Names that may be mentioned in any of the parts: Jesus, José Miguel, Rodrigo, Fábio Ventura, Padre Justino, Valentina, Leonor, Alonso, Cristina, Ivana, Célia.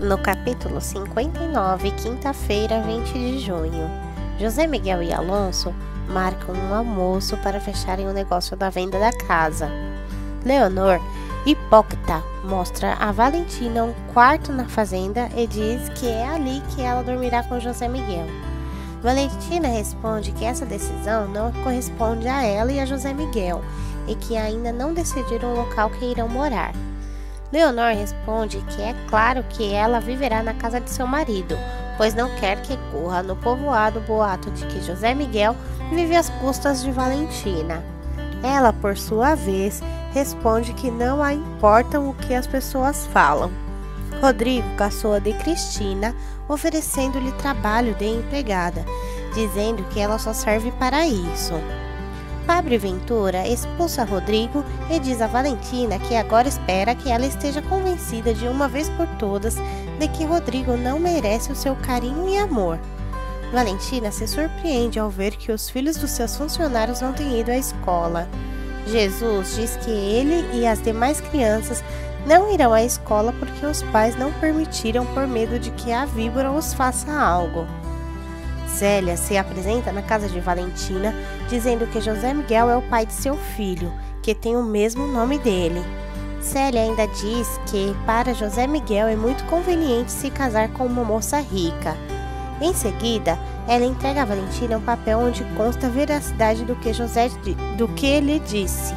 No capítulo 59, quinta-feira, 20 de junho, José Miguel e Alonso marcam um almoço para fecharem o negócio da venda da casa. Leonor, hipócrita, mostra a Valentina um quarto na fazenda e diz que é ali que ela dormirá com José Miguel. Valentina responde que essa decisão não corresponde a ela e a José Miguel e que ainda não decidiram o local que irão morar. Leonor responde que é claro que ela viverá na casa de seu marido, pois não quer que corra no povoado o boato de que José Miguel vive às custas de Valentina. Ela, por sua vez, responde que não a importam o que as pessoas falam. Rodrigo caçoa de Cristina, oferecendo-lhe trabalho de empregada, dizendo que ela só serve para isso. Fábio Ventura expulsa Rodrigo e diz a Valentina que agora espera que ela esteja convencida de uma vez por todas de que Rodrigo não merece o seu carinho e amor. Valentina se surpreende ao ver que os filhos dos seus funcionários não têm ido à escola. Jesus diz que ele e as demais crianças não irão à escola porque os pais não permitiram por medo de que a víbora os faça algo. Célia se apresenta na casa de Valentina, dizendo que José Miguel é o pai de seu filho, que tem o mesmo nome dele. Célia ainda diz que para José Miguel é muito conveniente se casar com uma moça rica. Em seguida, ela entrega a Valentina um papel onde consta a veracidade do que lhe disse.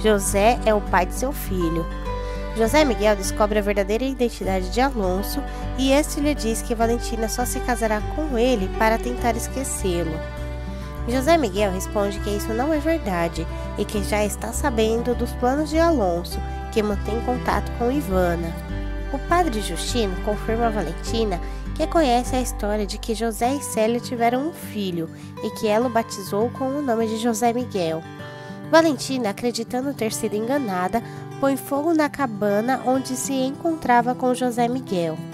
José é o pai de seu filho. José Miguel descobre a verdadeira identidade de Alonso e este lhe diz que Valentina só se casará com ele para tentar esquecê-lo. José Miguel responde que isso não é verdade e que já está sabendo dos planos de Alonso, que mantém contato com Ivana. O padre Justino confirma a Valentina que conhece a história de que José e Célia tiveram um filho e que ela o batizou com o nome de José Miguel. Valentina, acreditando ter sido enganada, põe fogo na cabana onde se encontrava com José Miguel.